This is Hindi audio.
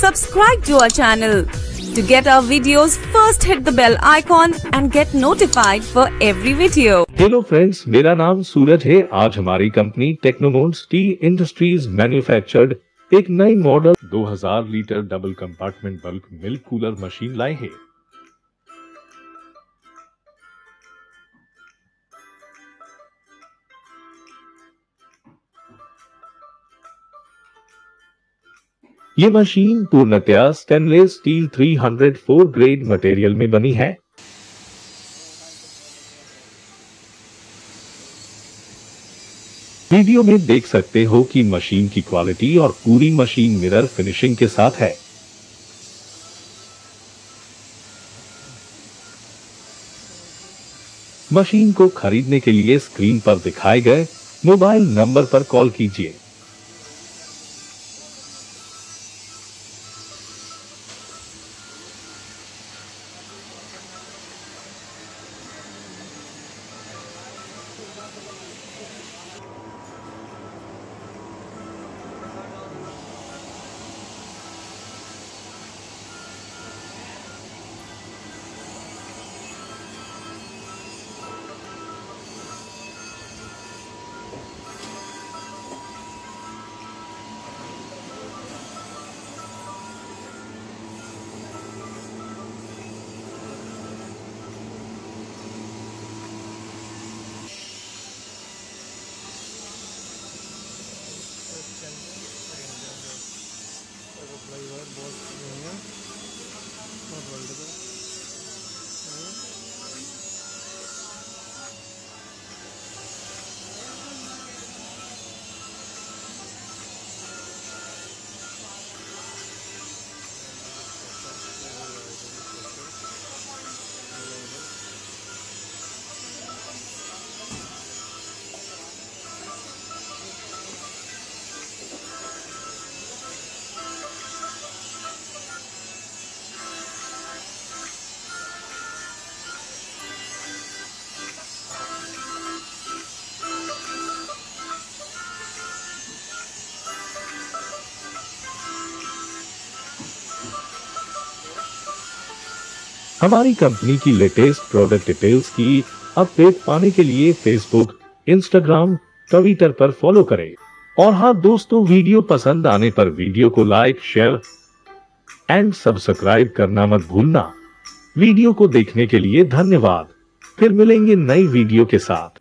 Subscribe to our channel. To get our videos, first hit the bell icon and get notified for every video. Hello friends, मेरा नाम सूरज है। आज हमारी company Technomond steel industries manufactured एक नई model 2000 litre double compartment bulk milk cooler machine लाई है। ये मशीन पूर्णतया स्टेनलेस स्टील 304 ग्रेड मटेरियल में बनी है। वीडियो में देख सकते हो कि मशीन की क्वालिटी और पूरी मशीन मिरर फिनिशिंग के साथ है। मशीन को खरीदने के लिए स्क्रीन पर दिखाए गए मोबाइल नंबर पर कॉल कीजिए। हमारी कंपनी की लेटेस्ट प्रोडक्ट डिटेल्स की अपडेट पाने के लिए फेसबुक, इंस्टाग्राम, ट्विटर पर फॉलो करें। और हाँ दोस्तों, वीडियो पसंद आने पर वीडियो को लाइक, शेयर एंड सब्सक्राइब करना मत भूलना। वीडियो को देखने के लिए धन्यवाद। फिर मिलेंगे नई वीडियो के साथ।